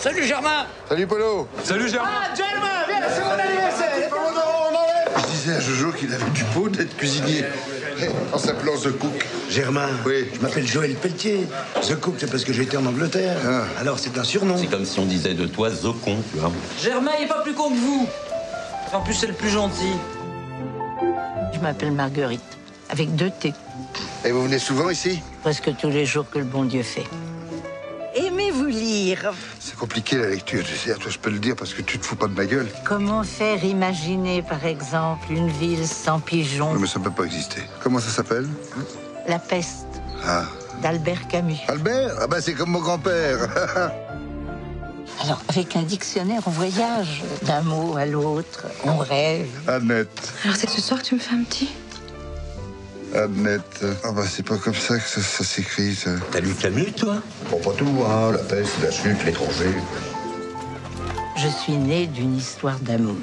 Salut Germain. Salut Polo. Salut Germain. Ah, Germain, viens, c'est mon anniversaire. Je disais à Jojo qu'il avait du pot d'être cuisinier. En s'appelant The Cook. Germain, oui. Je m'appelle Joël Pelletier. The Cook, c'est parce que j'étais en Angleterre. Ah. Alors c'est un surnom. C'est comme si on disait de toi The Con, tu vois. Germain, il n'est pas plus con que vous. En plus, c'est le plus gentil. Je m'appelle Marguerite, avec 2 T. Et vous venez souvent ici? Presque tous les jours que le bon Dieu fait. Aimez-vous lire? C'est compliqué la lecture, tu sais, toi je peux le dire parce que tu te fous pas de ma gueule. Comment faire imaginer, par exemple, une ville sans pigeons? Oui, mais ça ne peut pas exister. Comment ça s'appelle? La peste. Ah. D'Albert Camus. Albert? Ah ben c'est comme mon grand-père. Alors, avec un dictionnaire, on voyage d'un mot à l'autre, on rêve. Annette. Alors c'est ce soir que tu me fais un petit? Annette. Ah bah c'est pas comme ça que ça s'écrit, ça. T'as lu Camus, toi? Bon, pas tout, hein. La peste, la chute, l'étranger. Je suis née d'une histoire d'amour.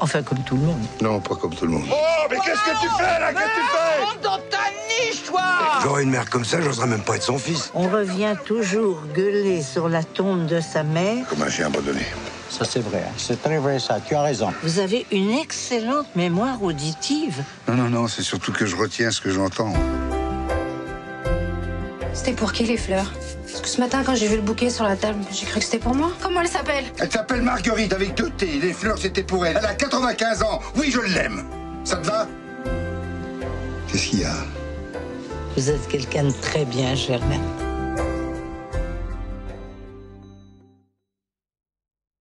Enfin, comme tout le monde. Non, pas comme tout le monde. Oh, mais qu'est-ce que tu fais, là? Qu'est-ce que tu fais? Rentre dans ta niche, toi! J'aurais une mère comme ça, j'oserais même pas être son fils. On revient toujours gueuler sur la tombe de sa mère. Comme un chien abandonné. Ça, c'est vrai. Hein. C'est très vrai, ça. Tu as raison. Vous avez une excellente mémoire auditive. Non, non, non. C'est surtout que je retiens ce que j'entends. C'était pour qui, les fleurs? Parce que ce matin, quand j'ai vu le bouquet sur la table, j'ai cru que c'était pour moi. Comment elle s'appelle? Elle s'appelle Marguerite, avec 2 T. Les fleurs, c'était pour elle. Elle a 95 ans. Oui, je l'aime. Ça te va? Qu'est-ce qu'il y a? Vous êtes quelqu'un de très bien, Germain.